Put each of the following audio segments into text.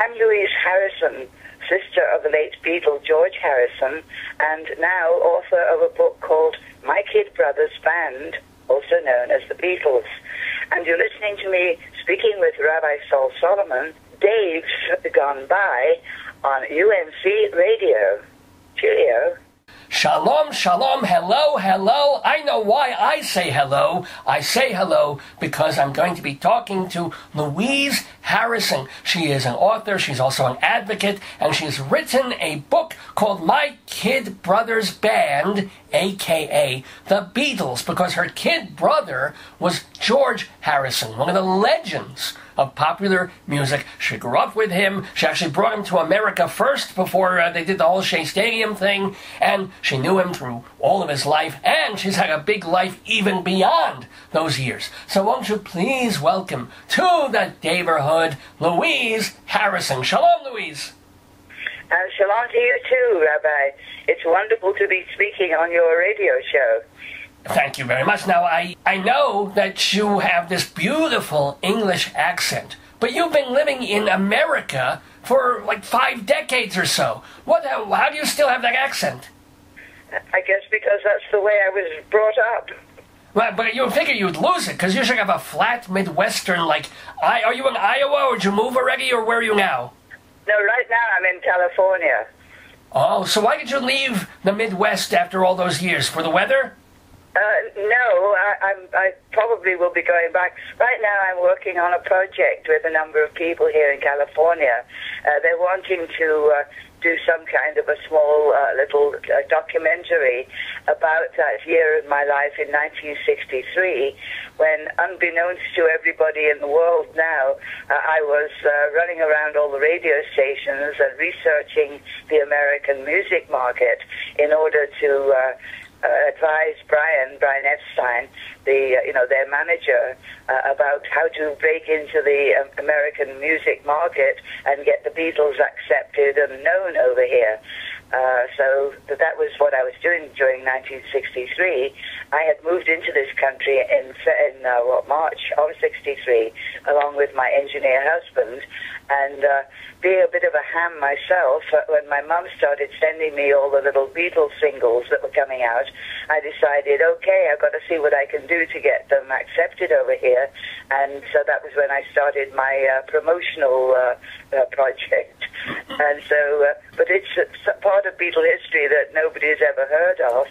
I'm Louise Harrison, sister of the late Beatle George Harrison, and now author of a book called My Kid Brother's Band, also known as The Beatles. And you're listening to me speaking with Rabbi Sol Solomon, Dave's Gone By, on UNC Radio. Cheerio. Shalom, shalom, hello, hello. I know why I say hello. I say hello because I'm going to be talking to Louise Harrison. She is an author, she's also an advocate, and she's written a book called My Kid Brother's Band, a.k.a. The Beatles, because her kid brother was George Harrison, one of the legends of popular music. She grew up with him. She actually brought him to America first before they did the whole Shea Stadium thing, and she knew him through all of his life, and she's had a big life even beyond those years. So won't you please welcome to the Daverhood, Louise Harrison. Shalom, Louise. Shalom to you too, Rabbi. It's wonderful to be speaking on your radio show. Thank you very much. Now, I know that you have this beautiful English accent, but you've been living in America for like 5 decades or so. How do you still have that accent? I guess because that's the way I was brought up. Well, but you figure you'd lose it, because you should have a flat Midwestern, like, are you in Iowa, or did you move already, or where are you now? No, right now I'm in California. Oh, so why did you leave the Midwest after all those years? For the weather? No, I probably will be going back. Right now I'm working on a project with a number of people here in California. They're wanting to do some kind of a small little documentary about that year of my life in 1963, when, unbeknownst to everybody in the world now, I was running around all the radio stations and researching the American music market in order to advise Brian Epstein, their manager, about how to break into the American music market and get the Beatles accepted and known over here. So that was what I was doing during 1963. I had moved into this country in March of 63, along with my engineer husband, and being a bit of a ham myself, when my mum started sending me all the little Beatles singles that were coming out, I decided, okay, I've got to see what I can do to get them accepted over here, and so that was when I started my promotional project. And so, but it's part of Beatle history that nobody's ever heard of,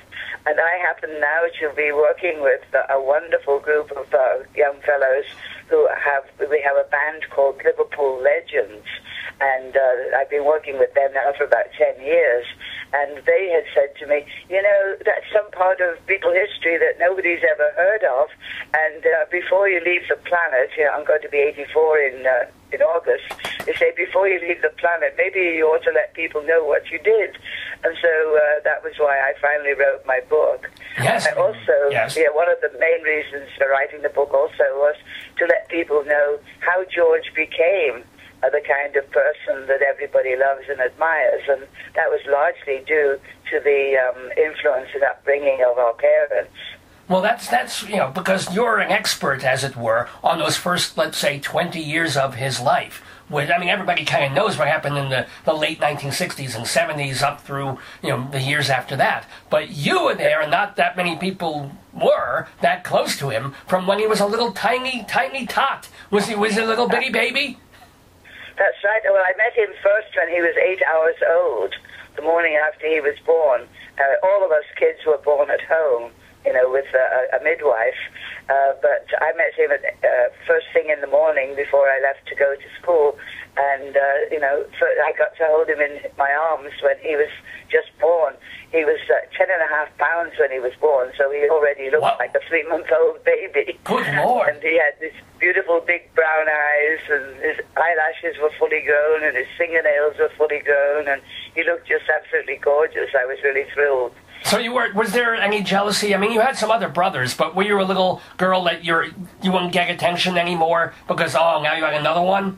and I happen now to be working with a wonderful group of young fellows we have a band called Liverpool Legends, and I've been working with them now for about 10 years, and they had said to me, you know, that's some part of Beatle history that nobody's ever heard of, and before you leave the planet, you know, I'm going to be 84 in August, they say, before you leave the planet, maybe you ought to let people know what you did. And so that was why I finally wrote my book. Yes. And also, yes. Yeah, one of the main reasons for writing the book also was to let people know how George became the kind of person that everybody loves and admires, and that was largely due to the influence and upbringing of our parents. Well, that's because you're an expert, as it were, on those first, let's say, 20 years of his life. Which, I mean, everybody kind of knows what happened in the late 1960s and 70s up through, the years after that. But you were there, and not that many people were that close to him from when he was a little tiny tot. Was he a little bitty baby? That's right. Well, I met him first when he was 8 hours old, the morning after he was born. All of us kids were born at home, with a midwife. But I met him at, first thing in the morning before I left to go to school. And, I got to hold him in my arms when he was just born. He was 10.5 pounds when he was born, so he already looked like a 3-month-old baby. Good Lord. And he had this beautiful big brown eyes, and his eyelashes were fully grown, and his fingernails were fully grown, and he looked just absolutely gorgeous. I was really thrilled. So was there any jealousy? I mean, you had some other brothers, but were you a little girl that you wouldn't get attention anymore because, now you had another one?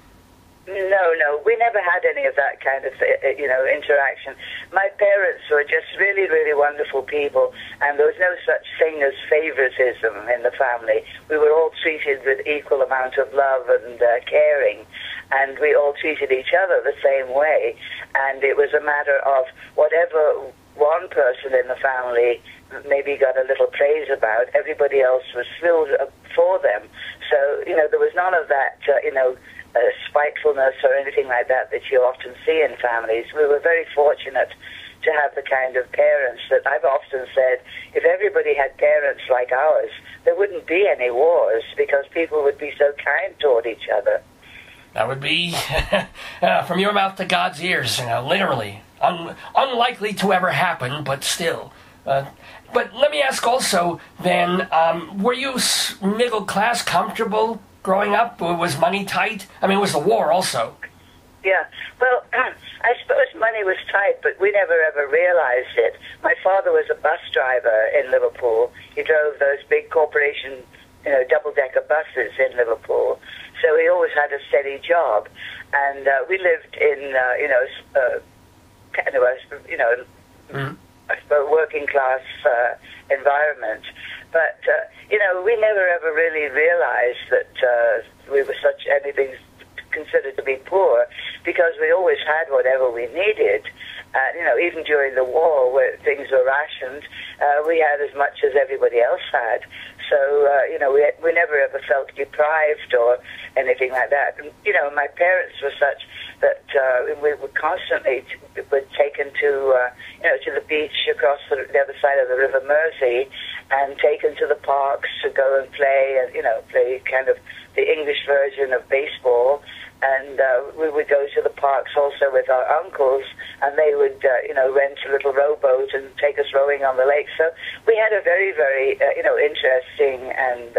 No, we never had any of that kind of, you know, interaction. My parents were just really, really wonderful people, and there was no such thing as favoritism in the family. We were all treated with equal amount of love and caring, and we all treated each other the same way, and it was a matter of whatever one person in the family maybe got a little praise about, everybody else was thrilled for them. So, you know, there was none of that, you know, spitefulness or anything like that that you often see in families. We were very fortunate to have the kind of parents that I've often said, if everybody had parents like ours, there wouldn't be any wars because people would be so kind toward each other. That would be from your mouth to God's ears, you know, literally. Unlikely to ever happen, but still. But let me ask also, then, were you middle class, comfortable growing up? Was money tight? I mean, it was the war also. Yeah, well, I suppose money was tight, but we never ever realized it. My father was a bus driver in Liverpool. He drove those big corporation, you know, double-decker buses in Liverpool. So he always had a steady job. And we lived in, kind of a working-class environment. But, you know, we never ever really realized that we were such anything considered to be poor because we always had whatever we needed. You know, even during the war where things were rationed, we had as much as everybody else had. So, you know, we never ever felt deprived or anything like that. And, you know, my parents were such that we were constantly were taken to, you know, to the beach across the other side of the River Mersey and taken to the parks to go and play, you know, play kind of the English version of baseball. And we would go to the parks also with our uncles, and they would, you know, rent a little rowboat and take us rowing on the lake. So we had a very, very, you know, interesting and,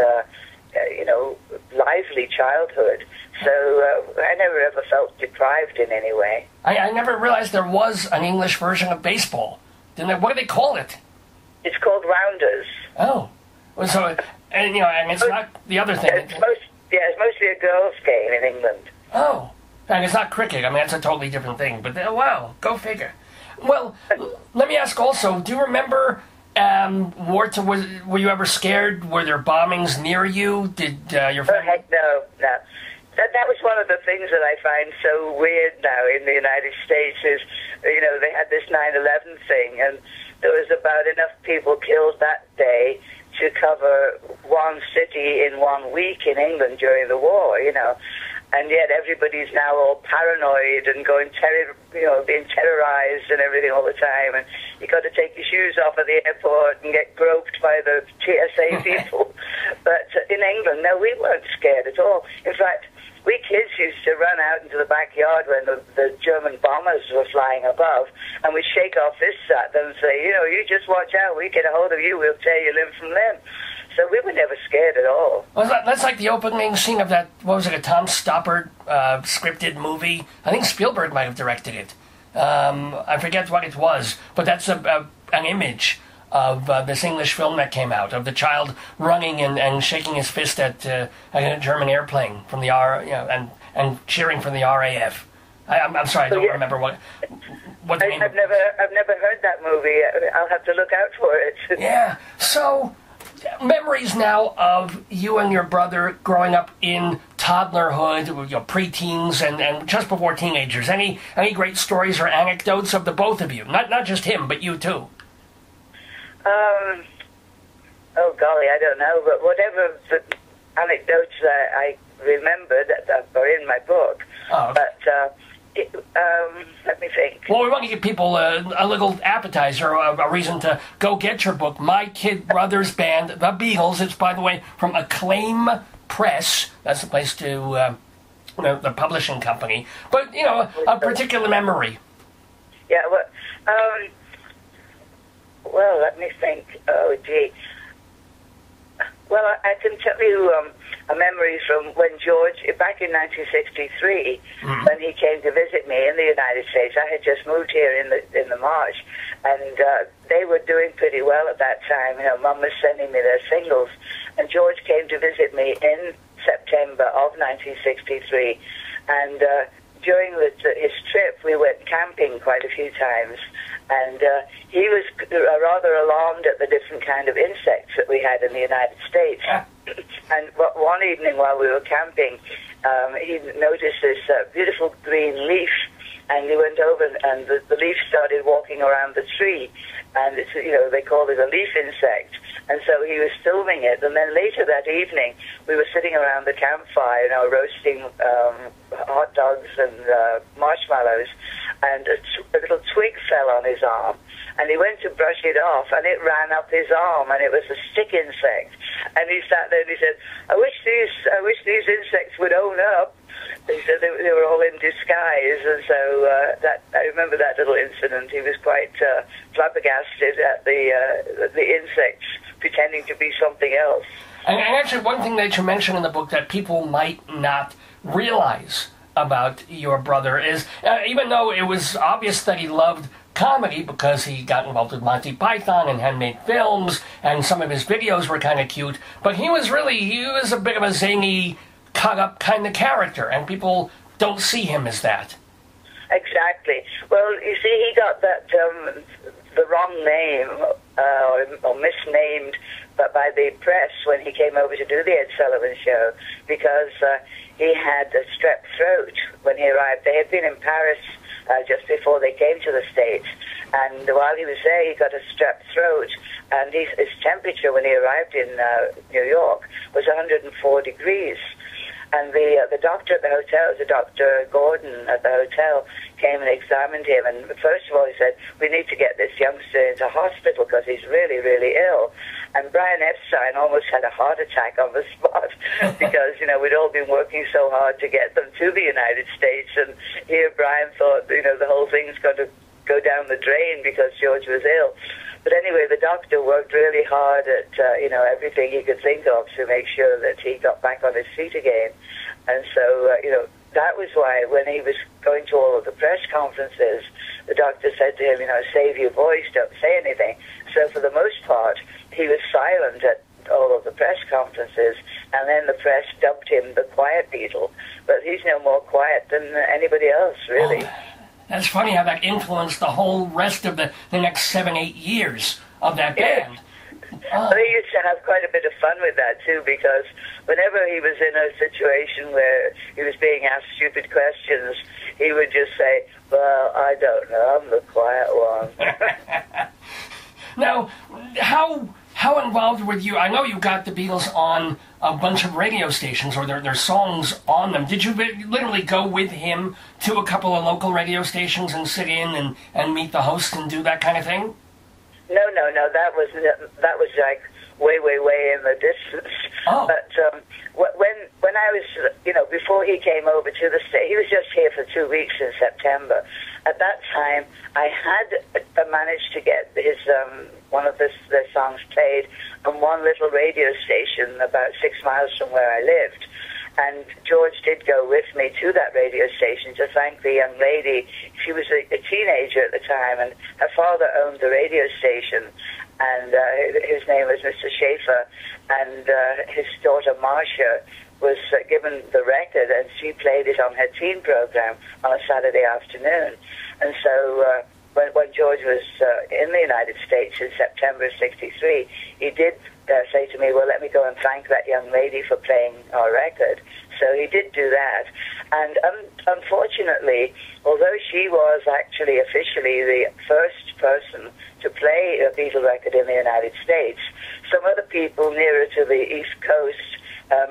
you know, lively childhood. So I never ever felt deprived in any way. I never realized there was an English version of baseball. What do they call it? It's called rounders. Oh. Well, so, and, you know, and it's not the other thing. It's mostly a girls' game in England. Oh, and it's not cricket. I mean, that's a totally different thing. But, wow, go figure. Well, let me ask also, do you remember were you ever scared? Were there bombings near you? Did your family... Oh, heck no, no. That was one of the things that I find so weird now in the United States is, you know, they had this 9/11 thing, and there was about enough people killed that day to cover one city in one week in England during the war, you know. And yet everybody's now all paranoid and going, you know, being terrorized and everything all the time. And you got to take your shoes off at the airport and get groped by the TSA people. But in England, no, we weren't scared at all. In fact, we kids used to run out into the backyard when the German bombers were flying above, and we'd shake off this at them and say, you know, you just watch out. We get a hold of you. We'll tear you limb from limb. So we were never scared at all. Well, that's like the opening scene of that, what was it, a Tom Stoppard scripted movie? I think Spielberg might have directed it. I forget what it was, but that's an image of this English film that came out, of the child running and shaking his fist at a German airplane from the and cheering from the RAF. I'm sorry, I don't remember what the name. I've never heard that movie. I'll have to look out for it. Yeah, so... Memories now of you and your brother growing up in toddlerhood, you know, preteens, and just before teenagers. Any great stories or anecdotes of the both of you? Not just him, but you too. Oh golly, I don't know, but whatever the anecdotes I remembered that are in my book. Oh, okay. But let me think. Well, we want to give people a little appetizer, a reason to go get your book, My Kid Brother's Band, The Beatles. It's, by the way, from Acclaim Press. That's the place to, the publishing company. But, you know, a particular memory. Yeah, well, let me think. Oh, gee. Well, I can tell you a memory from when George, back in 1963, when he came to visit me in the United States. I had just moved here in the March, and they were doing pretty well at that time. You know, Mum was sending me their singles, and George came to visit me in September of 1963, and during his trip, we went camping quite a few times, and he was rather alarmed at the different kind of insects that we had in the United States. And one evening while we were camping, he noticed this beautiful green leaf, and he went over, and the leaf started walking around the tree, and it's, you know, they call it a leaf insect. And so he was filming it, and then later that evening, we were sitting around the campfire, you know, roasting hot dogs and marshmallows, and a little twig fell on his arm, and he went to brush it off, and it ran up his arm, and it was a stick insect. And he sat there and he said, I wish these insects would own up. He said they were all in disguise, and so I remember that little incident. He was quite flabbergasted at the insects pretending to be something else. And actually, one thing that you mention in the book that people might not realize about your brother is, even though it was obvious that he loved comedy because he got involved with Monty Python and Handmade Films, and some of his videos were kind of cute, but he was a bit of a zany, cut up kind of character, and people don't see him as that. Exactly. Well, you see, he got that the wrong name or misnamed, but by the press when he came over to do the Ed Sullivan Show, because he had a strep throat when he arrived. They had been in Paris just before they came to the States, and while he was there, he got a strep throat, and his temperature when he arrived in New York was 104 degrees. And the doctor at the hotel, Dr. Gordon at the hotel, came and examined him. And first of all, he said, we need to get this youngster into hospital because he's really, really ill. And Brian Epstein almost had a heart attack on the spot because, you know, we'd all been working so hard to get them to the United States. And here Brian thought, you know, the whole thing's going to go down the drain because George was ill. But anyway, the doctor worked really hard at, you know, everything he could think of to make sure that he got back on his feet again. And so, you know, that was why when he was going to all of the press conferences, the doctor said to him, you know, save your voice, don't say anything. So for the most part, he was silent at all of the press conferences, and then the press dubbed him the Quiet Beatle. But he's no more quiet than anybody else, really. Oh. That's funny how that influenced the whole rest of the next 7, 8 years of that band. Oh. Well, he used to have quite a bit of fun with that, too, because whenever he was in a situation where he was being asked stupid questions, he would just say, well, I don't know, I'm the quiet one. Now, how involved were you? I know you got the Beatles on a bunch of radio stations, or their songs on them. Did you literally go with him to a couple of local radio stations and sit in and meet the host and do that kind of thing? No. That was like way in the distance. Oh. But when I was, you know, before he came over to the state, he was just here for 2 weeks in September. At that time, I had managed to get his one of their songs played on one little radio station about 6 miles from where I lived. And George did go with me to that radio station to thank the young lady. She was a teenager at the time, and her father owned the radio station, and his name was Mr. Schaefer, and his daughter Marcia was given the record, and she played it on her teen program on a Saturday afternoon. And so when George was in the United States in September of '63, he did say to me, well, let me go and thank that young lady for playing our record. So he did do that. And unfortunately, although she was actually officially the first person to play a Beatle record in the United States, some other people nearer to the East Coast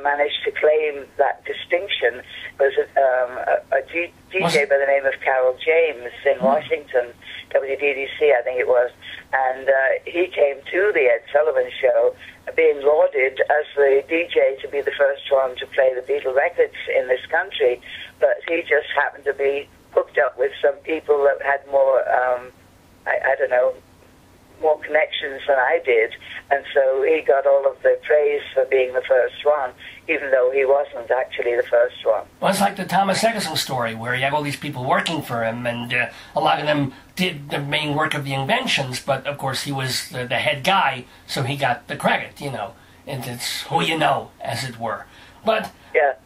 managed to claim that distinction. Was a DJ by the name of Carol James in Washington, WDDC, I think it was, and he came to the Ed Sullivan Show being lauded as the DJ to be the first one to play the Beatle records in this country, but he just happened to be hooked up with some people that had more, I don't know, more connections than I did, and so he got all of the praise for being the first one, even though he wasn't actually the first one. Well, it's like the Thomas Edison story, where he had all these people working for him, and a lot of them did the main work of the inventions, but of course he was the head guy, so he got the credit, you know, and it's who you know, as it were. But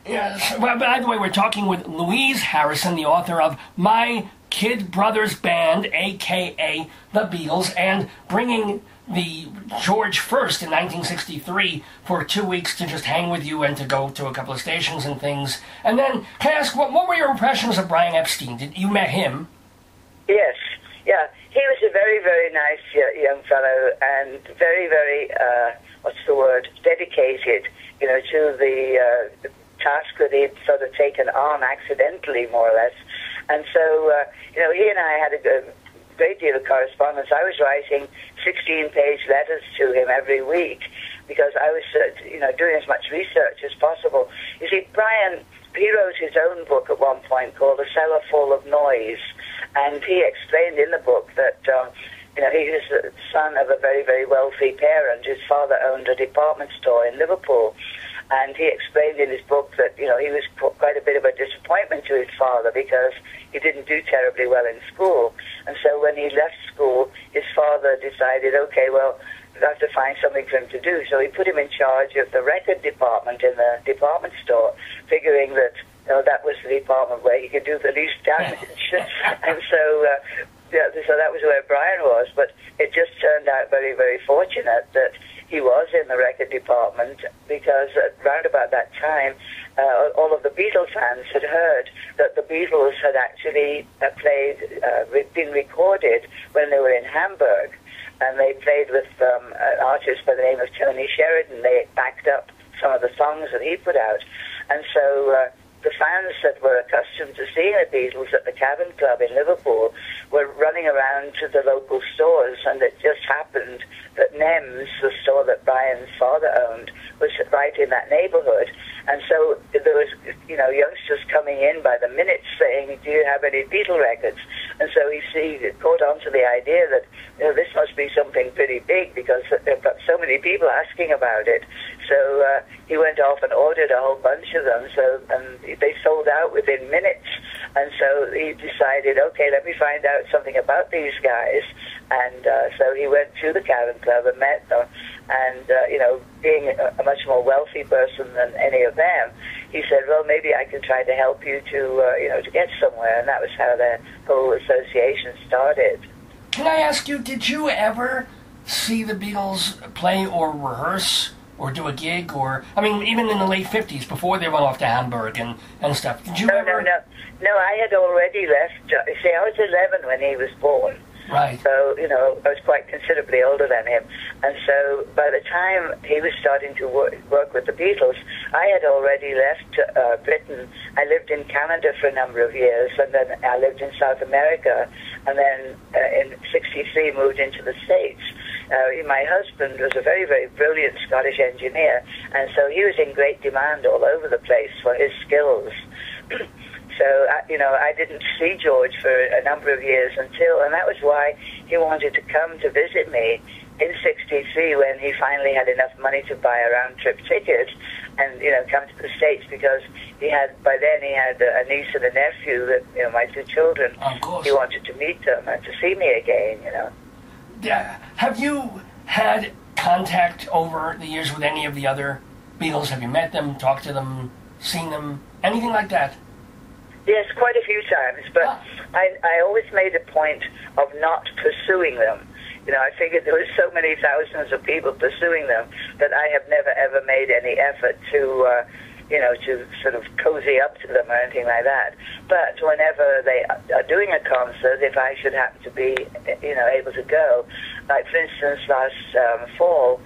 yeah. Well, by the way, we're talking with Louise Harrison, the author of My Kid Brother's Band, a.k.a. The Beatles, and bringing the George first in 1963 for 2 weeks to just hang with you and to go to a couple of stations and things. And then, can I ask, what were your impressions of Brian Epstein? You met him? Yes, yeah. He was a very, very nice young fellow and very, very, dedicated, you know, to the task that he'd sort of taken on accidentally, more or less. And so, you know, he and I had a great deal of correspondence. I was writing 16-page letters to him every week because I was, you know, doing as much research as possible. You see, Brian, he wrote his own book at one point called A Cellar Full of Noise, and he explained in the book that, you know, he was the son of a very, very wealthy parent. His father owned a department store in Liverpool. And he explained in his book that, you know, he was quite a bit of a disappointment to his father because he didn't do terribly well in school. And so when he left school, his father decided, okay, well, I have to find something for him to do. So he put him in charge of the record department in the department store, figuring that, you know, that was the department where he could do the least damage. And so, yeah, so that was where Brian was. But it just turned out very, very fortunate that he was in the record department because round about that time, all of the Beatles fans had heard that the Beatles had actually been recorded when they were in Hamburg, and they played with an artist by the name of Tony Sheridan. They backed up some of the songs that he put out, and so the fans that were accustomed to seeing the Beatles at the Cavern Club in Liverpool were running around to the local stores, and it just happened that NEMS, the store that Brian's father owned, was right in that neighborhood. And so there was, you know, youngsters coming in by the minute saying, do you have any Beatle records? And so he caught on to the idea that, you know, this must be something pretty big because they've got so many people asking about it. So he went off and ordered a whole bunch of them, and they sold out within minutes. And so he decided, okay, let me find out something about these guys. And so he went to the Cavern Club and met them. And, you know, being a much more wealthy person than any of them, he said, well, maybe I can try to help you to, you know, to get somewhere. And that was how their whole association started. Can I ask you, did you ever see the Beatles play or rehearse or do a gig? Or, I mean, even in the late 50s, before they went off to Hamburg and stuff, did you ever? No, I had already left. See, I was 11 when he was born. Right. So, you know, I was quite considerably older than him. And so by the time he was starting to work with the Beatles, I had already left Britain. I lived in Canada for a number of years, and then I lived in South America, and then in '63 moved into the States. My husband was a very, very brilliant Scottish engineer, and so he was in great demand all over the place for his skills. So, you know, I didn't see George for a number of years until, and that was why he wanted to come to visit me in '63 when he finally had enough money to buy a round-trip ticket and, you know, come to the States because he had, by then he had a niece and a nephew, that, you know, my two children. Of course. He wanted to meet them and to see me again, you know. Yeah. Have you had contact over the years with any of the other Beatles? Have you met them, talked to them, seen them, anything like that? Yes, quite a few times, but I always made a point of not pursuing them. You know, I figured there were so many thousands of people pursuing them that I have never, ever made any effort to, you know, to sort of cozy up to them or anything like that. But whenever they are doing a concert, if I should happen to be, you know, able to go, like, for instance, last fall,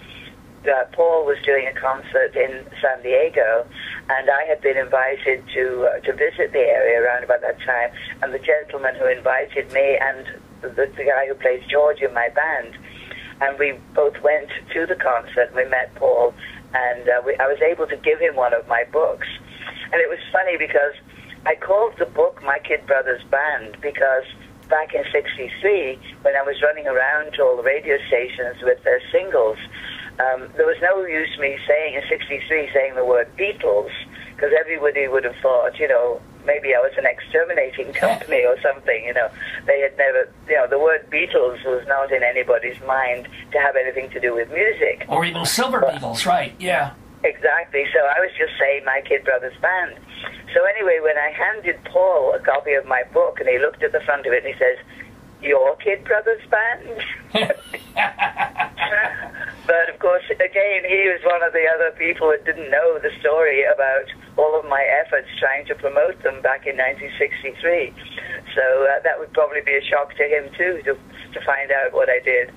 Paul was doing a concert in San Diego, and I had been invited to visit the area around about that time. And the gentleman who invited me and the guy who plays George in my band, and we both went to the concert. We met Paul, and I was able to give him one of my books. And it was funny because I called the book My Kid Brother's Band because back in '63, when I was running around to all the radio stations with their singles, there was no use me saying in '63 saying the word Beatles, because everybody would have thought, you know, maybe I was an exterminating company or something, you know. They had never, you know, the word Beatles was not in anybody's mind to have anything to do with music. Or even Silver Beatles, right, yeah. Exactly. So I was just saying My Kid Brother's Band. So anyway, when I handed Paul a copy of my book, and he looked at the front of it, and he says, "Your Kid Brother's Band?" But of course, again, he was one of the other people that didn't know the story about all of my efforts trying to promote them back in 1963. So that would probably be a shock to him, too, to find out what I did.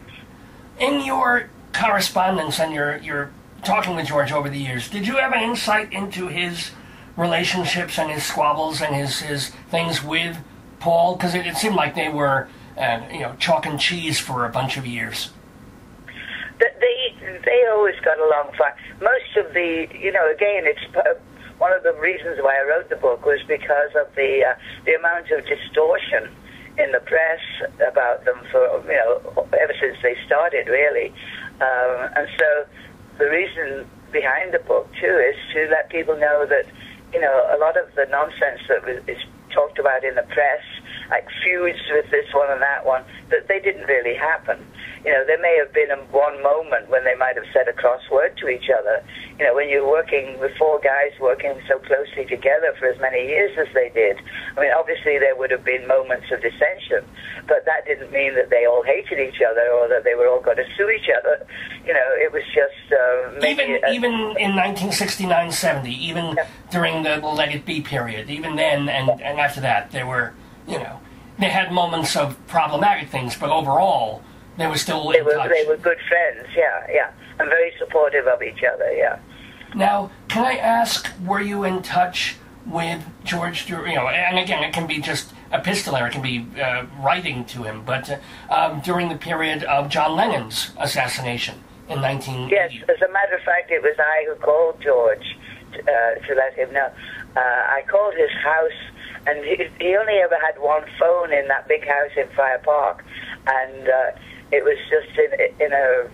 In your correspondence and your talking with George over the years, did you have an insight into his relationships and his squabbles and his things with Paul? Because it seemed like they were, you know, chalk and cheese for a bunch of years. They always got along fine. Most of the, you know, again, it's one of the reasons why I wrote the book was because of the amount of distortion in the press about them for, you know, ever since they started, really. And so the reason behind the book, too, is to let people know that, you know, a lot of the nonsense that is talked about in the press, like feuds with this one and that one, that they didn't really happen. You know, there may have been one moment when they might have said a cross word to each other. You know, when you're working with four guys working so closely together for as many years as they did, I mean, obviously there would have been moments of dissension, but that didn't mean that they all hated each other or that they were all going to sue each other. You know, it was just... even in 1969-70, even during the Let It Be period, even then and after that, there were, you know, they had moments of problematic things, but overall... They were still in touch. They were good friends, yeah, yeah. And very supportive of each other, yeah. Now, can I ask, were you in touch with George, you know, and again, it can be just epistolary, it can be writing to him, but during the period of John Lennon's assassination in 1980? Yes, as a matter of fact, it was I who called George to let him know. I called his house, and he only ever had one phone in that big house in Friar Park, and... it was just in a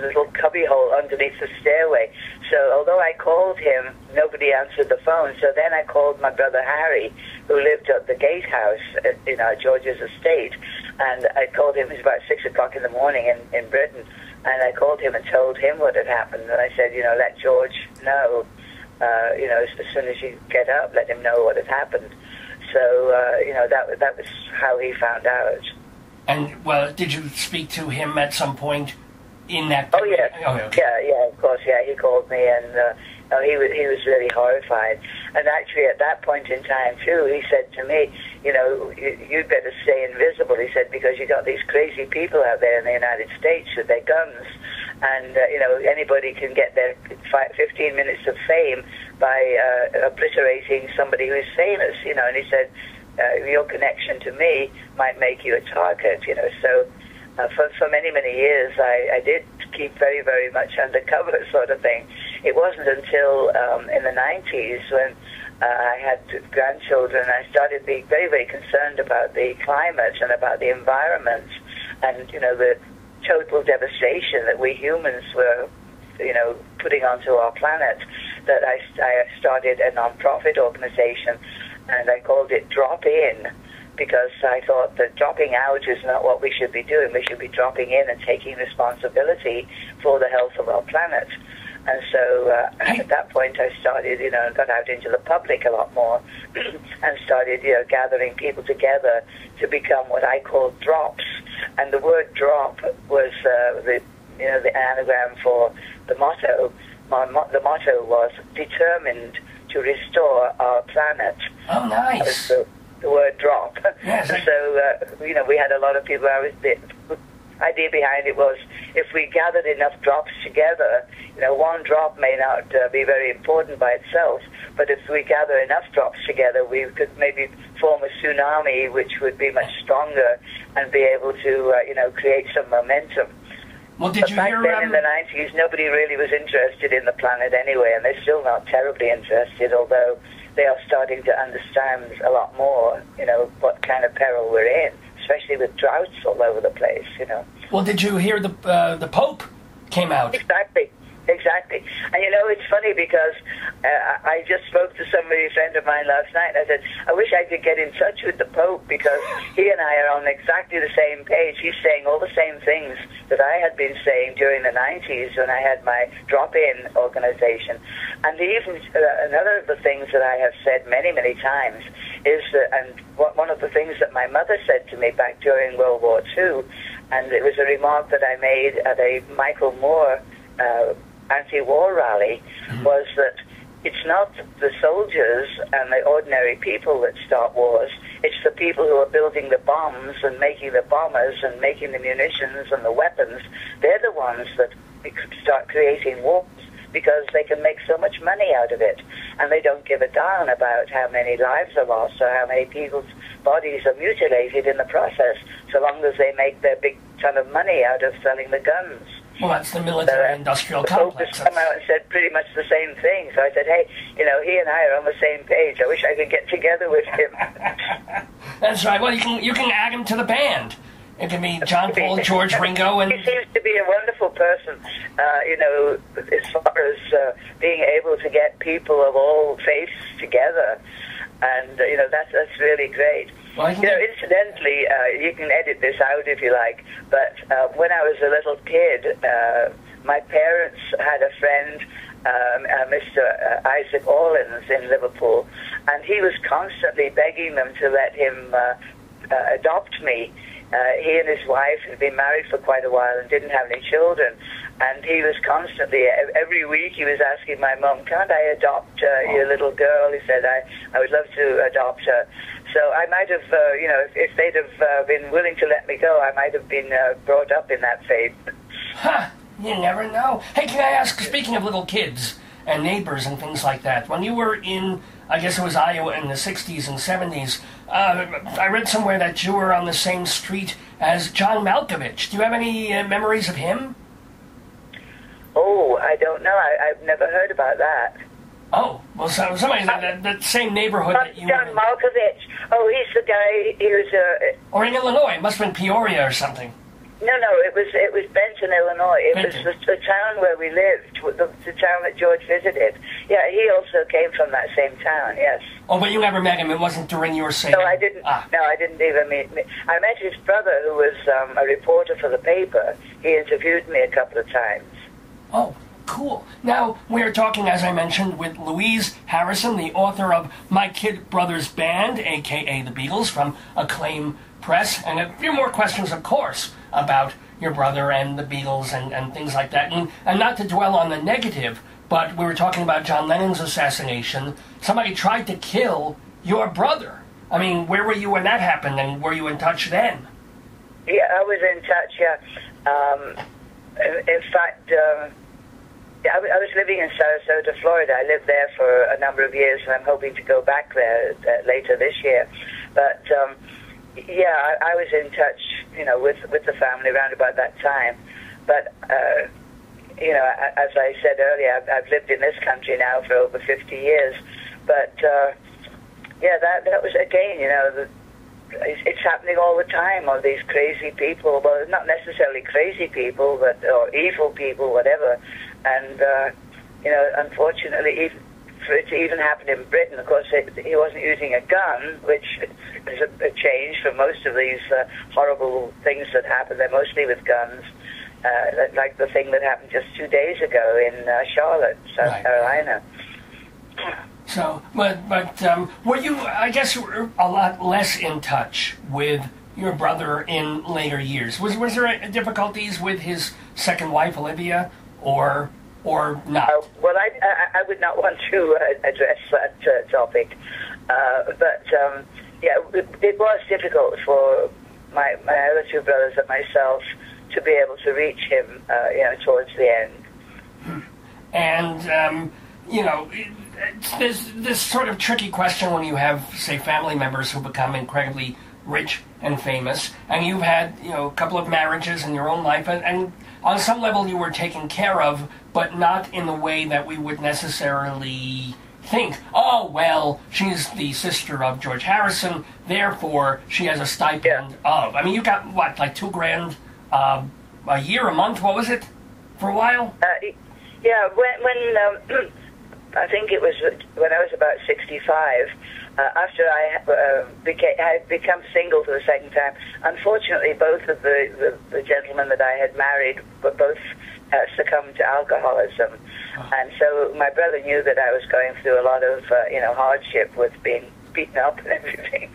little cubbyhole underneath the stairway. So although I called him, nobody answered the phone. So then I called my brother Harry, who lived at the gatehouse in our George's estate. And I called him. It was about 6 o'clock in the morning in Britain. And I called him and told him what had happened. And I said, you know, let George know, you know, as soon as you get up, let him know what had happened. So, you know, that was how he found out. And, well, did you speak to him at some point in that... Oh, yeah. Oh, okay. Yeah, of course, yeah. He called me, and he was really horrified. And actually, at that point in time, too, he said to me, you know, you'd better stay invisible, he said, because you got these crazy people out there in the United States with their guns, and, you know, anybody can get their 15 minutes of fame by obliterating somebody who's famous, you know, and he said... your connection to me might make you a target, you know. So for many, many years, I did keep very, very much undercover sort of thing. It wasn't until in the 90s when I had grandchildren, I started being very, very concerned about the climate and about the environment and, you know, the total devastation that we humans were, you know, putting onto our planet, that I started a non-profit organization. And I called it Drop In, because I thought that dropping out is not what we should be doing. We should be dropping in and taking responsibility for the health of our planet. And so at that point I started, you know, got out into the public a lot more and started, you know, gathering people together to become what I called drops. And the word drop was, you know, the anagram for the motto. The motto was determined to restore our planet. Oh, nice. That was the word drop. Yes. So, you know, we had a lot of people. The idea behind it was if we gathered enough drops together, you know, one drop may not be very important by itself, but if we gather enough drops together, we could maybe form a tsunami which would be much stronger and be able to, you know, create some momentum. Well, did you back hear, then in the 90s, nobody really was interested in the planet anyway, and they're still not terribly interested, although they are starting to understand a lot more, you know, what kind of peril we're in, especially with droughts all over the place, you know. Well, did you hear the Pope came out? Exactly. Exactly. And you know, it's funny because I just spoke to somebody, a friend of mine last night, and I said, I wish I could get in touch with the Pope because he and I are on exactly the same page. He's saying all the same things that I had been saying during the 90s when I had my drop-in organization. And even another of the things that I have said many, many times is that, and one of the things that my mother said to me back during World War II, and it was a remark that I made at a Michael Moore anti-war rally, was that it's not the soldiers and the ordinary people that start wars, it's the people who are building the bombs and making the bombers and making the munitions and the weapons. They're the ones that start creating wars because they can make so much money out of it, and they don't give a darn about how many lives are lost or how many people's bodies are mutilated in the process, so long as they make their big ton of money out of selling the guns. Well, that's the military-industrial complex. The Pope has come out and said pretty much the same thing. So I said, hey, you know, he and I are on the same page. I wish I could get together with him. That's right. Well, you can add him to the band. It can be John, Paul, George, Ringo, and... He seems to be a wonderful person, you know, as far as being able to get people of all faiths together. And, you know, that's really great. Well, you know, incidentally, you can edit this out if you like, but when I was a little kid, my parents had a friend, Mr. Isaac Orleans in Liverpool, and he was constantly begging them to let him adopt me. He and his wife had been married for quite a while and didn't have any children, and he was constantly, every week he was asking my mum, can't I adopt your little girl? He said, I would love to adopt her. So I might have, you know, if they'd have been willing to let me go, I might have been brought up in that faith. Huh, you never know. Hey, can I ask, speaking of little kids and neighbors and things like that, when you were in, I guess it was Iowa in the 60s and 70s, I read somewhere that you were on the same street as John Malkovich. Do you have any memories of him? Oh, I don't know. I've never heard about that. Oh, well, somebody in that same neighborhood that you were in. John Malkovich. Oh, he's the guy who's... Or in Illinois. It must have been Peoria or something. No, it was Benton, Illinois. It Benton. Was the town where we lived, the town that George visited. Yeah, he also came from that same town, yes. Oh, but you never met him? It wasn't during your stay? No, I didn't. Ah. No, I didn't even meet him. I met his brother, who was a reporter for the paper. He interviewed me a couple of times. Oh, cool. Now, we're talking, as I mentioned, with Louise Harrison, the author of My Kid Brother's Band, a.k.a. The Beatles, from Acclaim Press. And a few more questions, of course, about your brother and the Beatles and things like that. And not to dwell on the negative, but we were talking about John Lennon's assassination. Somebody tried to kill your brother. I mean, where were you when that happened, and were you in touch then? Yeah, I was in touch, yeah. In fact, I was living in Sarasota, Florida. I lived there for a number of years, and I'm hoping to go back there later this year. But, yeah, I was in touch, you know, with the family around about that time. But, you know, as I said earlier, I've lived in this country now for over 50 years. But, yeah, that was, again, you know, it's happening all the time on these crazy people. Well, not necessarily crazy people, but or evil people, whatever. And, you know, unfortunately, even for it to even happen in Britain, of course, he wasn't using a gun, which is a change for most of these horrible things that happen. They're mostly with guns, like the thing that happened just 2 days ago in Charlotte, South Carolina. So, but were you, I guess, a lot less in touch with your brother in later years? Was there difficulties with his second wife, Olivia, or not? Well, I would not want to address that topic. But, yeah, it was difficult for my other two brothers and myself to be able to reach him, you know, towards the end. And, you know... There's this sort of tricky question when you have, say, family members who become incredibly rich and famous, and you've had, you know, a couple of marriages in your own life, and on some level you were taken care of, but not in the way that we would necessarily think, oh, well, she's the sister of George Harrison, therefore she has a stipend of. I mean, you got, what, like $2,000 a year, a month, what was it, for a while? Yeah, when I think it was when I was about 65, after I had become single for the second time. Unfortunately, both of the gentlemen that I had married were both succumbed to alcoholism. Oh. And so my brother knew that I was going through a lot of, hardship with being beaten up and everything.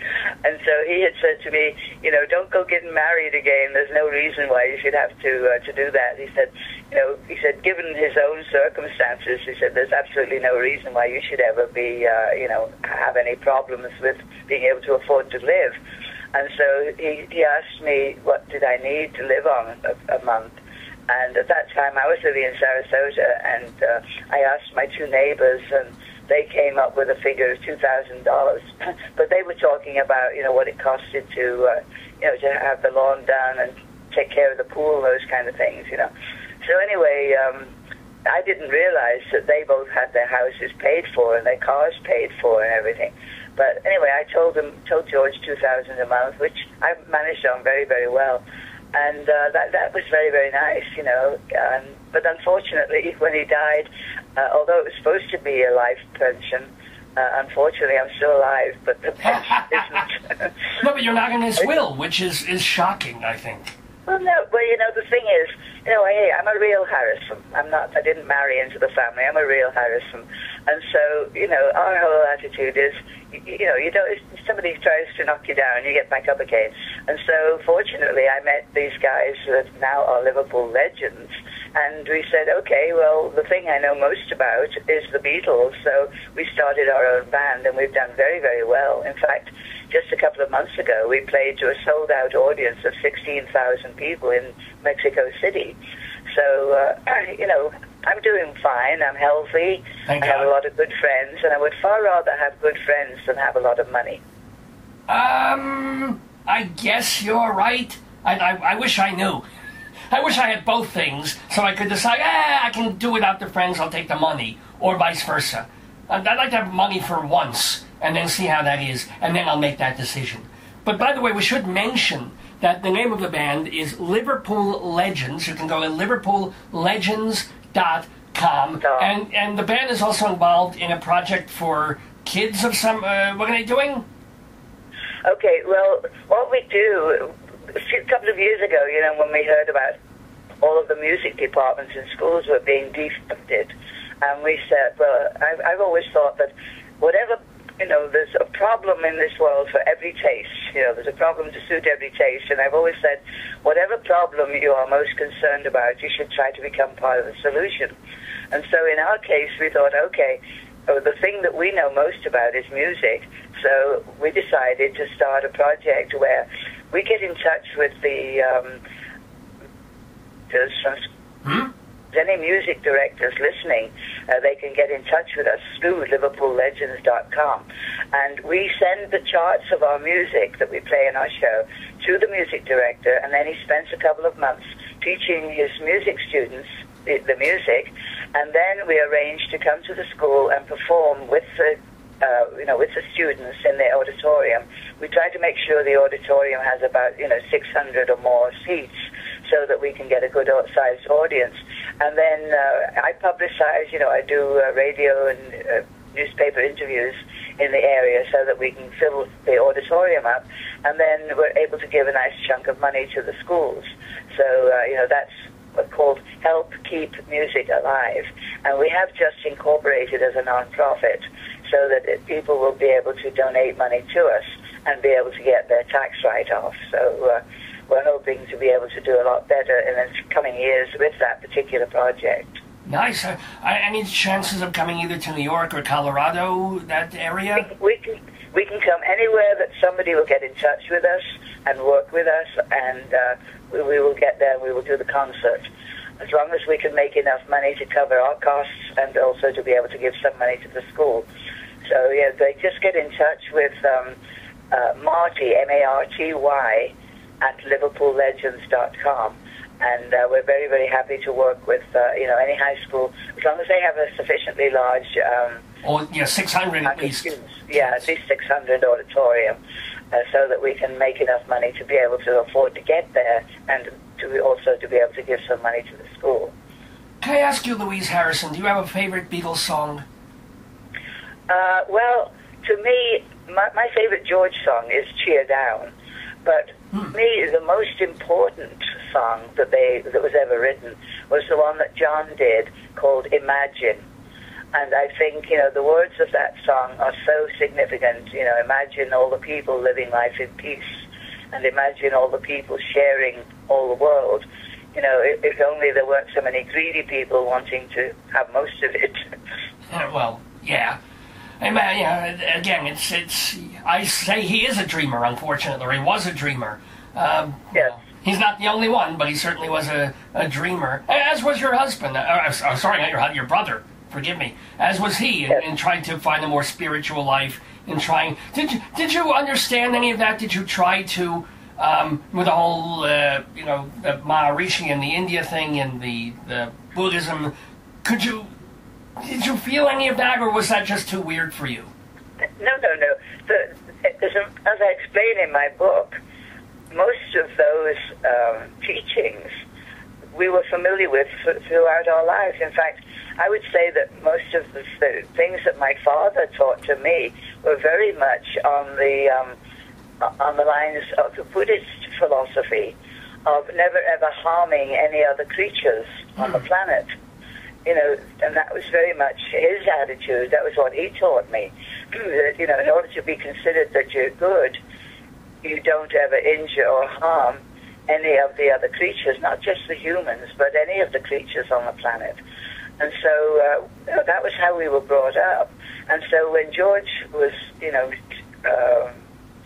And so he had said to me, don't go getting married again. There's no reason why you should have to do that. He said, given his own circumstances, he said, there's absolutely no reason why you should ever be, have any problems with being able to afford to live. And so he asked me, what did I need to live on a month? And at that time, I was living in Sarasota, and I asked my two neighbors, and they came up with a figure of $2,000. But they were talking about, what it costed to have the lawn done and take care of the pool, those kind of things, So anyway, I didn't realize that they both had their houses paid for and their cars paid for and everything. But anyway, I told George $2,000 a month, which I managed on very, very well. And that was very, very nice, But unfortunately, when he died, although it was supposed to be a life pension, unfortunately, I'm still alive, but the pension isn't. No, but you're not in his will, which is shocking, I think. Well, no, well, the thing is, I'm a real Harrison. I didn't marry into the family. I'm a real Harrison. And so, our whole attitude is, if somebody tries to knock you down, you get back up again. And so, fortunately, I met these guys that now are Liverpool Legends. And we said, okay, well, the thing I know most about is the Beatles. So we started our own band, and we've done very, very well. In fact, just a couple of months ago, we played to a sold-out audience of 16,000 people in Mexico City. So, I'm doing fine. I'm healthy. Thank God. I have a lot of good friends, and I would far rather have good friends than have a lot of money. I guess you're right. I wish I knew. I wish I had both things so I could decide, I can do without the friends, I'll take the money, or vice versa. I'd like to have money for once, and then see how that is, and then I'll make that decision. But by the way, we should mention that the name of the band is Liverpool Legends. You can go to liverpoollegends.com, and the band is also involved in a project for kids of some... what are they doing? Okay, well, what we do... A couple of years ago, when we heard about all of the music departments in schools were being defunded, and we said, well, I've always thought that whatever... there's a problem in this world for every taste. There's a problem to suit every taste. And I've always said, whatever problem you are most concerned about, you should try to become part of the solution. And so in our case, we thought, okay, the thing that we know most about is music. So we decided to start a project where we get in touch with any music directors listening, they can get in touch with us through LiverpoolLegends.com. And we send the charts of our music that we play in our show to the music director, and then he spends a couple of months teaching his music students the music, and then we arrange to come to the school and perform with the with the students in the auditorium. We try to make sure the auditorium has about 600 or more seats, so that we can get a good sized audience. And then I publicize, I do radio and newspaper interviews in the area so that we can fill the auditorium up, and then we're able to give a nice chunk of money to the schools. So, that's called Help Keep Music Alive. And we have just incorporated as a non-profit so that people will be able to donate money to us and be able to get their tax write-off. So we're hoping to be able to do a lot better in the coming years with that particular project. Nice. Any chances of coming either to New York or Colorado, that area? We can come anywhere that somebody will get in touch with us and work with us, and we will get there and we will do the concert. As long as we can make enough money to cover our costs and also to be able to give some money to the school. So, they just get in touch with Marty, M-A-R-T-Y, at LiverpoolLegends.com. And we're very, very happy to work with, any high school, as long as they have a sufficiently large... 600 at least. Students. Yeah, at least 600 auditorium, so that we can make enough money to be able to afford to get there and to also to be able to give some money to the school. Can I ask you, Louise Harrison, do you have a favorite Beatles song? Well, to me, my favorite George song is Cheer Down. But to me, the most important song that was ever written was the one that John did called Imagine. And I think, you know, the words of that song are so significant. You know, imagine all the people living life in peace, and imagine all the people sharing all the world. You know, if only there weren't so many greedy people wanting to have most of it. Well, yeah. Again, it's. I say he is a dreamer, unfortunately, or he was a dreamer. Yes. He's not the only one, but he certainly was a dreamer, as was your husband. Sorry, not your brother. Forgive me. As was he in trying to find a more spiritual life. In trying, did you understand any of that? Did you try to with the whole you know, the Maharishi and the India thing and the Buddhism? Did you feel any of that, or was that just too weird for you? No. As I explain in my book, most of those teachings we were familiar with throughout our lives. In fact, I would say that most of the things that my father taught to me were very much on the lines of the Buddhist philosophy of never ever harming any other creatures on the planet. You know, and that was very much his attitude. That was what he taught me. That, you know, in order to be considered that you're good, you don't ever injure or harm any of the other creatures, not just the humans, but any of the creatures on the planet. And so that was how we were brought up. And so when George was, you know,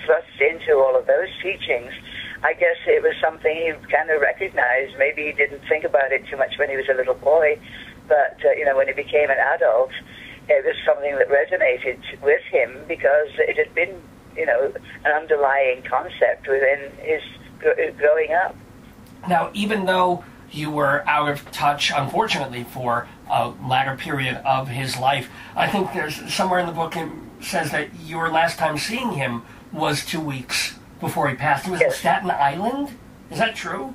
thrust into all of those teachings, I guess it was something he kind of recognized. Maybe he didn't think about it too much when he was a little boy, but, you know, when he became an adult, it was something that resonated with him because it had been, you know, an underlying concept within his growing up. Now, even though you were out of touch, unfortunately, for a latter period of his life, I think there's somewhere in the book it says that your last time seeing him was 2 weeks before he passed. He was in Staten Island? Is that true?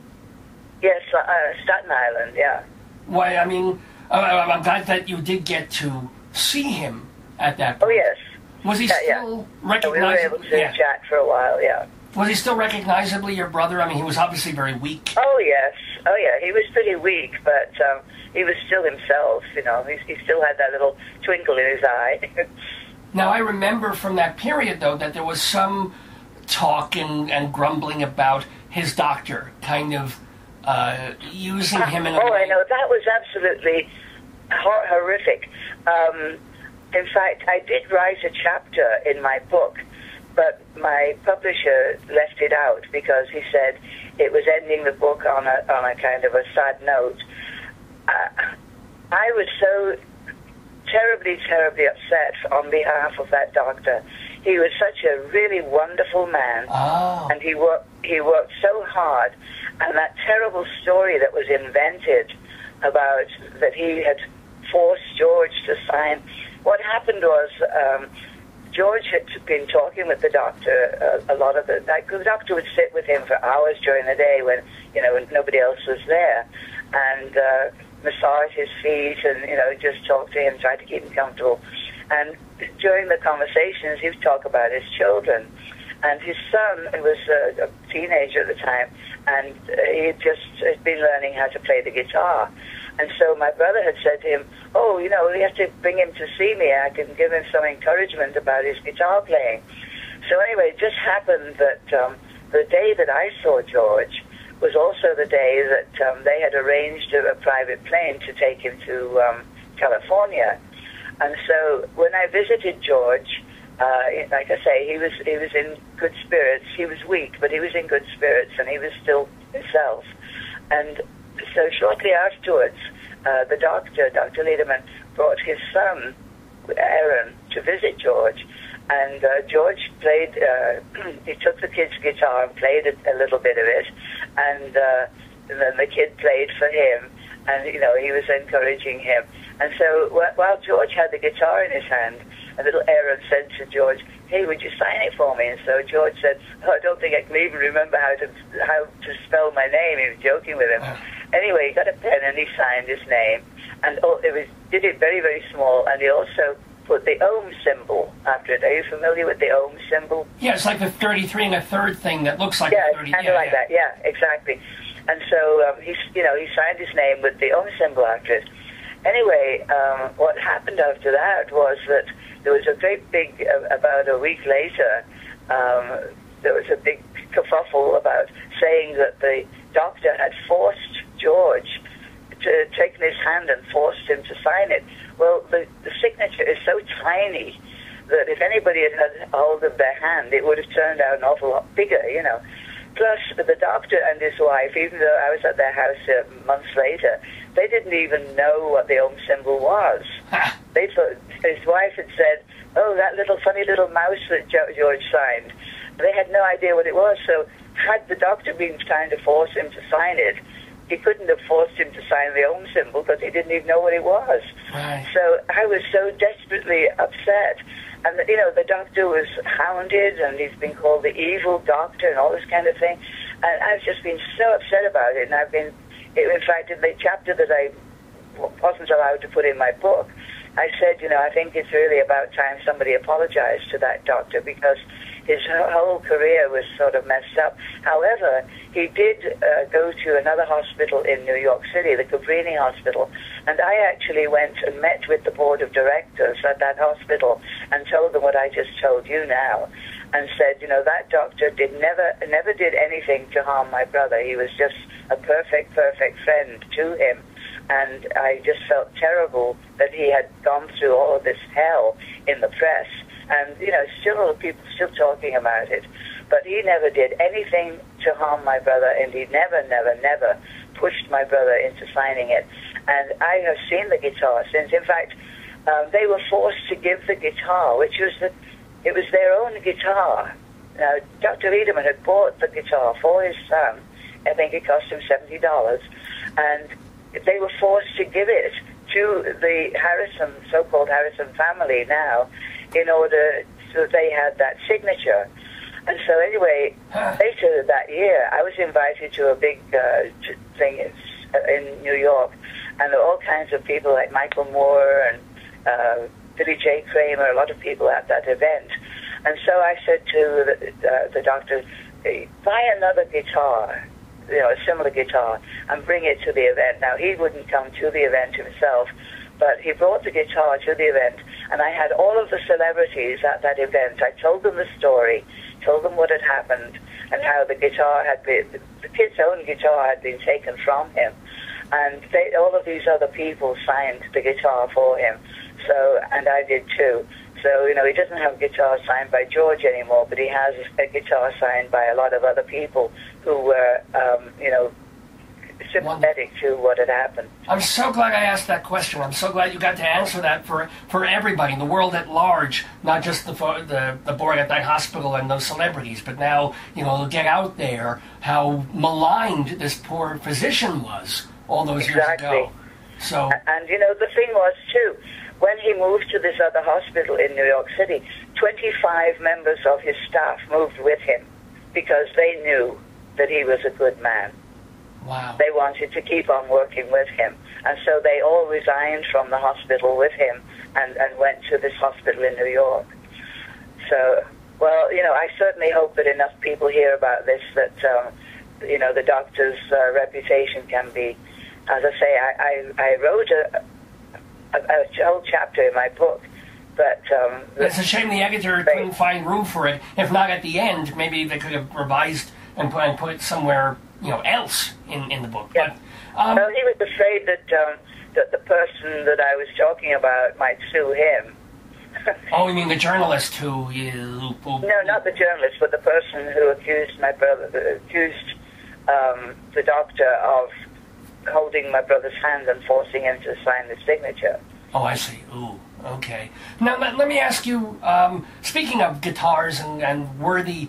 Yes, Staten Island, yeah. Well, I mean, I'm glad that you did get to see him at that point. Oh, yes. Was he still recognizable? We were able to chat for a while, yeah. Was he still recognizably your brother? I mean, he was obviously very weak. Oh, yes. Oh, yeah. He was pretty weak, but he was still himself, you know. He still had that little twinkle in his eye. Now, I remember from that period, though, that there was some talk and grumbling about his doctor kind of using him in a way. Oh, I know. That was absolutely horrific. In fact, I did write a chapter in my book, but my publisher left it out because he said it was ending the book on a kind of a sad note. I was so terribly, terribly upset on behalf of that doctor. He was such a really wonderful man, and he worked so hard. And that terrible story that was invented about that he had forced George to sign. What happened was, George had been talking with the doctor a lot of the night. The doctor would sit with him for hours during the day when, you know, when nobody else was there, and massage his feet and, you know, just talk to him, try to keep him comfortable. And during the conversations, he would talk about his children. And his son, who was a teenager at the time, and he had been learning how to play the guitar. And so my brother had said to him, oh, you know, we have to bring him to see me. I can give him some encouragement about his guitar playing. So anyway, it just happened that the day that I saw George was also the day that they had arranged a private plane to take him to California. And so when I visited George, like I say, he was in good spirits. He was weak, but he was in good spirits, and he was still himself. And so shortly afterwards, the doctor, Dr. Lederman, brought his son, Aaron, to visit George. And George played, he took the kid's guitar and played a little bit of it. And then the kid played for him. And, you know, he was encouraging him. And so while George had the guitar in his hand, a little Aaron said to George, hey, would you sign it for me? And so George said, oh, I don't think I can even remember how to spell my name. He was joking with him. Anyway, he got a pen and he signed his name, and did it very, very small, and he also put the OM symbol after it. Are you familiar with the OM symbol? Yeah, it's like the 33 1/3 thing that looks like a 30. Yeah, kind of like that. Yeah, exactly. And so he signed his name with the OM symbol after it. Anyway, what happened after that was that there was a great big, about a week later, there was a big kerfuffle about saying that the doctor had forced George to take his hand and forced him to sign it. Well, the signature is so tiny that if anybody had hold of their hand, it would have turned out an awful lot bigger, you know. Plus, the doctor and his wife, even though I was at their house months later, they didn't even know what the OM symbol was. They thought, his wife had said, "Oh, that little funny little mouse that George signed." They had no idea what it was, so had the doctor been trying to force him to sign it, he couldn't have forced him to sign the OM symbol because he didn't even know what it was. Right. So I was so desperately upset. And, you know, the doctor was hounded, and he's been called the evil doctor and all this kind of thing. And I've just been so upset about it. And I've been, in fact, in the chapter that I wasn't allowed to put in my book, I said, you know, I think it's really about time somebody apologized to that doctor, because his whole career was sort of messed up. However, he did go to another hospital in New York City, the Cabrini Hospital, and I actually went and met with the board of directors at that hospital and told them what I just told you now, and said, you know, that doctor never did anything to harm my brother. He was just a perfect, perfect friend to him. And I just felt terrible that he had gone through all of this hell in the press. And, you know, people still talking about it. But he never did anything to harm my brother, and he never pushed my brother into signing it. And I have seen the guitar since. In fact, they were forced to give the guitar, which was it was their own guitar. Now, Dr. Lederman had bought the guitar for his son. I think it cost him $70. And they were forced to give it to the Harrison, so-called Harrison family now, in order so they had that signature. And so anyway, later that year, I was invited to a big thing in New York, and there were all kinds of people like Michael Moore and Billy J. Kramer, a lot of people at that event. And so I said to the doctor, "Buy another guitar, you know, a similar guitar, and bring it to the event." Now, he wouldn't come to the event himself, but he brought the guitar to the event, and I had all of the celebrities at that event. I told them the story, told them what had happened, and how the guitar had been, the kid's own guitar had been taken from him, and all of these other people signed the guitar for him. So, and I did too. So, you know, he doesn't have a guitar signed by George anymore, but he has a guitar signed by a lot of other people who were, you know, sympathetic to what had happened. I'm so glad I asked that question. I'm so glad you got to answer that for everybody, the world at large, not just the board at that hospital and those celebrities, but now, you know, get out there how maligned this poor physician was all those years ago. So, and, you know, the thing was, too, when he moved to this other hospital in New York City, 25 members of his staff moved with him because they knew that he was a good man. Wow. They wanted to keep on working with him. And so they all resigned from the hospital with him and went to this hospital in New York. So, well, you know, I certainly hope that enough people hear about this that, you know, the doctor's reputation can be, as I say, I wrote a whole chapter in my book, but it's a shame the editor couldn't find room for it. If not at the end, maybe they could have revised and put it somewhere, you know, else in the book. Yeah. But, well, he was afraid that that the person that I was talking about might sue him. Oh, you mean the journalist who? No, not the journalist, but the person who accused my brother, accused the doctor of holding my brother's hand and forcing him to sign the signature. Oh, I see. Ooh, okay. Now, let me ask you, speaking of guitars and worthy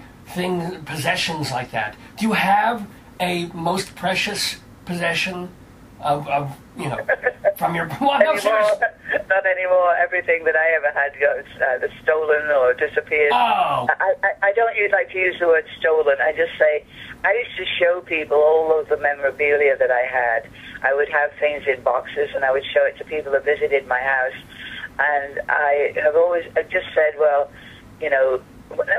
possessions like that, do you have a most precious possession from your blood. Not anymore. Everything that I ever had goes either stolen or disappeared. Oh. I don't like to use the word stolen. I just say I used to show people all of the memorabilia that I had. I would have things in boxes, and I would show it to people that visited my house. And I have always just said, well, you know, when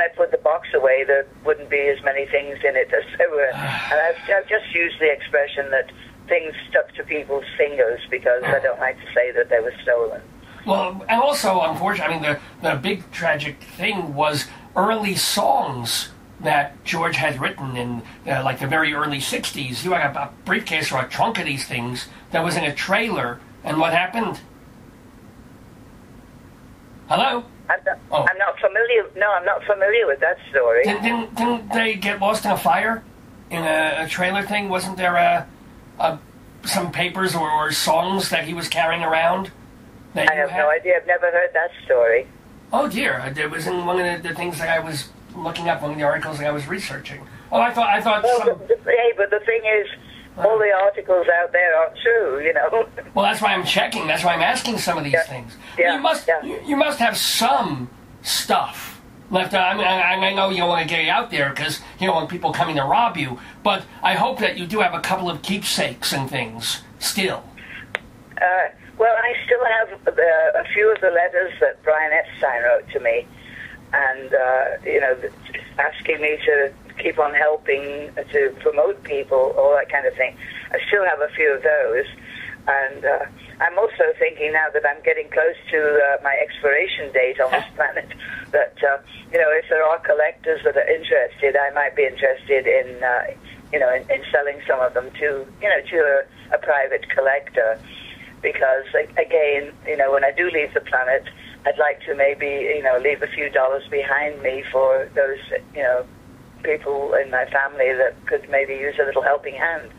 I put the box away, there wouldn't be as many things in it as there were. And I've just used the expression that things stuck to people's fingers because I don't like to say that they were stolen. Well, and also, unfortunately, I mean, the big tragic thing was early songs that George had written in, like, the very early 60s. He had a briefcase or a trunk of these things that was in a trailer, and what happened? Hello? I'm not familiar. No, I'm not familiar with that story. Didn't they get lost in a fire? In a trailer thing? Wasn't there some papers or songs that he was carrying around? I have no idea. I've never heard that story. Oh, dear. It was in one of the things that I was looking up, one of the articles that I was researching. Oh, I thought. Well, hey, but the thing is, all the articles out there aren't true, you know. Well, that's why I'm checking. That's why I'm asking some of these things. Yeah, you must have some stuff left. I know you don't want to get it out there because you don't want people coming to rob you, but I hope that you do have a couple of keepsakes and things still. Well, I still have a few of the letters that Brian Epstein wrote to me, and, you know, asking me to keep on helping to promote people, all that kind of thing. I still have a few of those, and I'm also thinking now that I'm getting close to my expiration date on this planet that, you know, if there are collectors that are interested, I might be interested in, you know, in selling some of them to, you know, to a private collector, because, again, you know, when I do leave the planet, I'd like to maybe, you know, leave a few dollars behind me for those, you know, people in my family that could maybe use a little helping hand.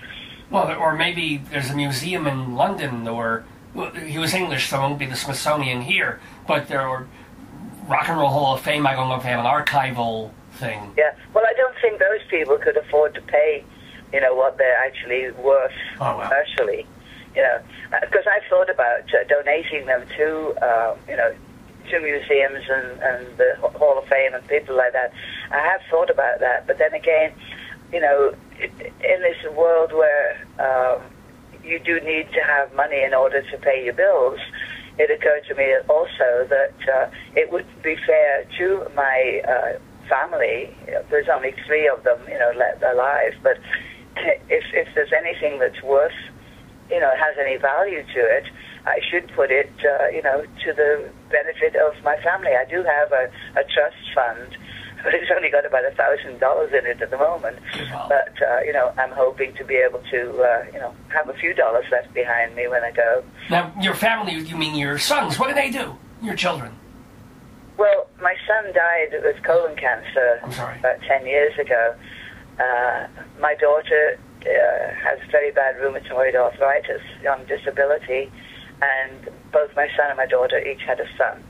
Well, or maybe there's a museum in London, or, well, he was English, so it won't be the Smithsonian here, but there are Rock and Roll Hall of Fame. I don't know if they have an archival thing. Yeah, well, I don't think those people could afford to pay, you know, what they're actually worth commercially. You know, because I've thought about donating them to, you know, to museums and the Hall of Fame and people like that. I have thought about that, but then again, you know, in this world where you do need to have money in order to pay your bills, it occurred to me also that it wouldn't be fair to my family. There's only 3 of them, you know, left alive, but if there's anything that's worth, you know, has any value to it, I should put it, you know, to the benefit of my family. I do have a trust fund, but it's only got about $1,000 in it at the moment. Wow. But, you know, I'm hoping to be able to, you know, have a few dollars left behind me when I go. Now, your family, you mean your sons, what do they do, your children? Well, my son died with colon cancer about 10 years ago. My daughter has very bad rheumatoid arthritis, on disability, and both my son and my daughter each had a son.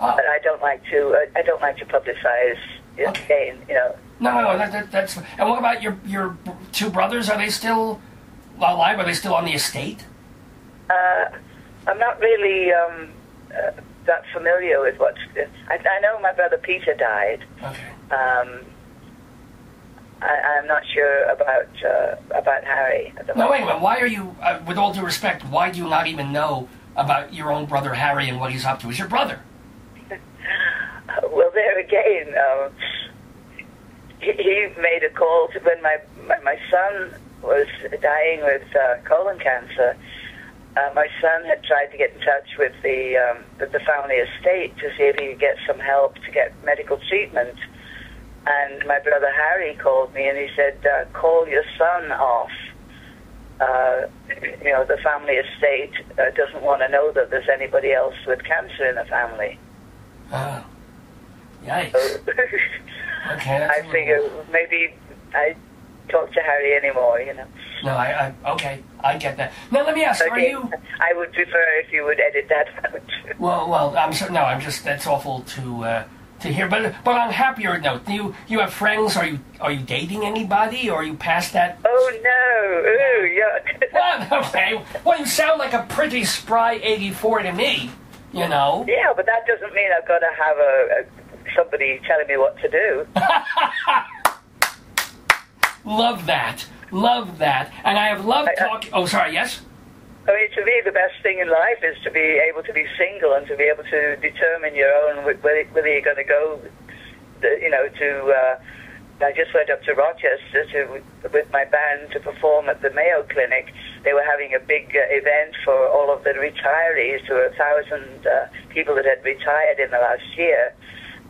Oh. But I don't like to. I don't like to publicize his pain. You know. No. That's. And what about your 2 brothers? Are they still alive? Are they still on the estate? I'm not really that familiar with what's. I know my brother Peter died. Okay. I'm not sure about Harry at the moment. No, wait a minute. Why are you, with all due respect, why do you not even know about your own brother Harry and what he's up to? He's your brother. Well, there again, he made a call to when my son was dying with colon cancer. My son had tried to get in touch with the family estate to see if he could get some help to get medical treatment. And my brother Harry called me and he said, call your son off. You know, the family estate doesn't want to know that there's anybody else with cancer in the family. Oh. Yikes. So, okay, I figure maybe I talk to Harry anymore, you know. No, I okay, I get that. Now let me ask, are you... I would prefer if you would edit that out. Well, I'm sorry, no, I'm just, that's awful to... to hear, but on a happier note, do you have friends? Are you dating anybody? Or are you past that? Oh no, yeah. Well, okay. Well, you sound like a pretty spry 84 to me, you know. Yeah, but that doesn't mean I've got to have somebody telling me what to do. Love that, love that, and I have loved talking. Oh, sorry, yes. I mean, to me, the best thing in life is to be able to be single and to be able to determine your own whether you're going to go, you know, to... I just went up to Rochester with my band to perform at the Mayo Clinic. They were having a big event for all of the retirees, to 1,000 people that had retired in the last year.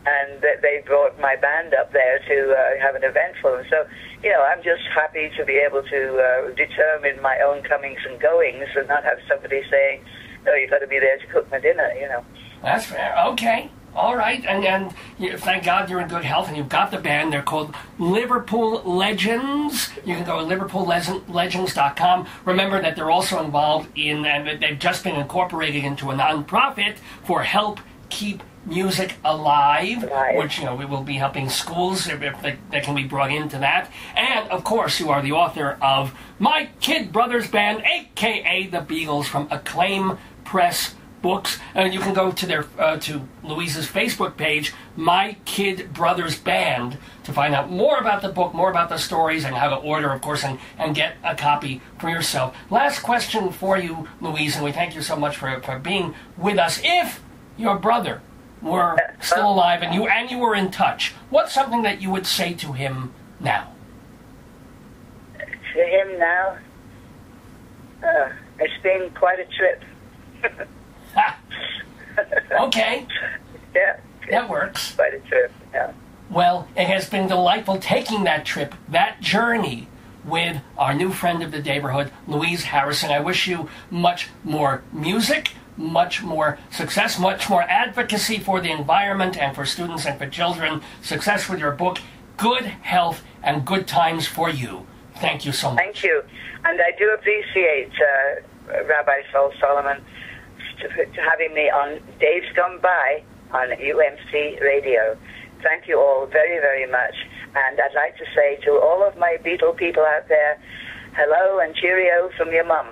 And they brought my band up there to have an event for them. So, you know, I'm just happy to be able to determine my own comings and goings and not have somebody saying, no, you've got to be there to cook my dinner, you know. That's fair. Okay. All right. And thank God you're in good health and you've got the band. They're called Liverpool Legends. You can go to liverpoollegends.com. Remember that they're also involved in, and they've just been incorporated into a nonprofit for Help Keep Music Alive, which, you know, we will be helping schools if they can be brought into that. And, of course, you are the author of My Kid Brother's Band, a.k.a. The Beatles, from Acclaim Press Books. And you can go to their to Louise's Facebook page, My Kid Brother's Band, to find out more about the book, more about the stories, and how to order, of course, and get a copy for yourself. Last question for you, Louise, and we thank you so much for being with us. If your brother were still alive and you were in touch, what's something that you would say to him now? To him now? It's been quite a trip. Okay. Yeah. That works. Quite a trip, yeah. Well, it has been delightful taking that trip, that journey, with our new friend of the neighborhood, Louise Harrison. I wish you much more music, much more success, much more advocacy for the environment and for students and for children, success with your book, good health and good times for you. Thank you so much. Thank you. And I do appreciate Rabbi Sol Solomon to having me on Dave's Gone By on UNC Radio. Thank you all very, very much. And I'd like to say to all of my Beatle people out there, hello and cheerio from your mum.